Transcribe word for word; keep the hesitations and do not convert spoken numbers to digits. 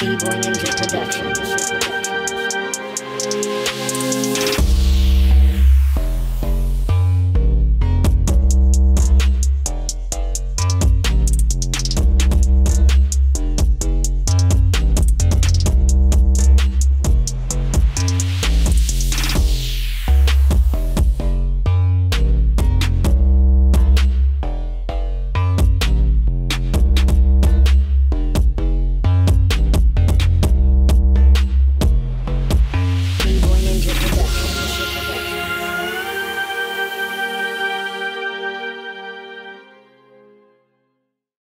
B-Boy Ninja Productions.